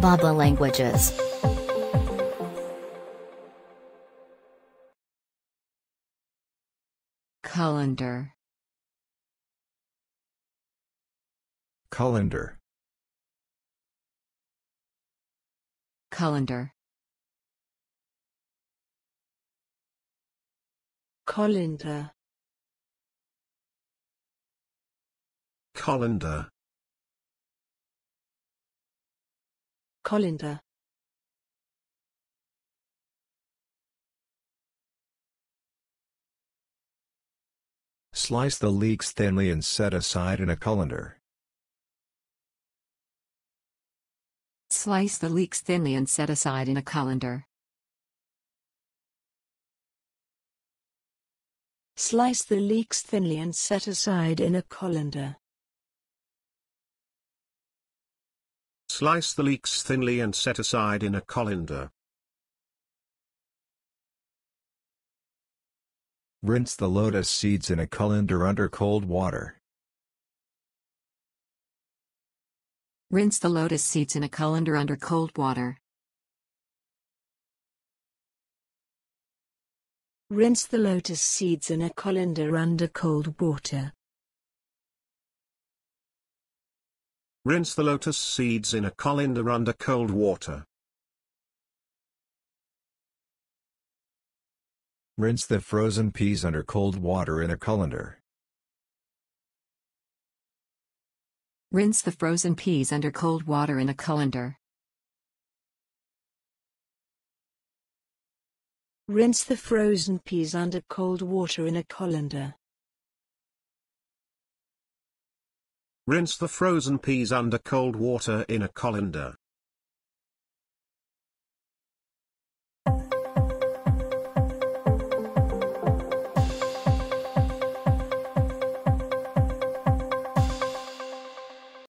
Bab.la languages. Colander. Colander. Colander. Colander. Colander. Colander. Slice the leeks thinly and set aside in a colander. Slice the leeks thinly and set aside in a colander. Slice the leeks thinly and set aside in a colander. Slice the leeks thinly and set aside in a colander. Rinse the lotus seeds in a colander under cold water. Rinse the lotus seeds in a colander under cold water. Rinse the lotus seeds in a colander under cold water. Rinse the lotus seeds in a colander under cold water. Rinse the frozen peas under cold water in a colander. Rinse the frozen peas under cold water in a colander. Rinse the frozen peas under cold water in a colander. Rinse the frozen peas under cold water in a colander.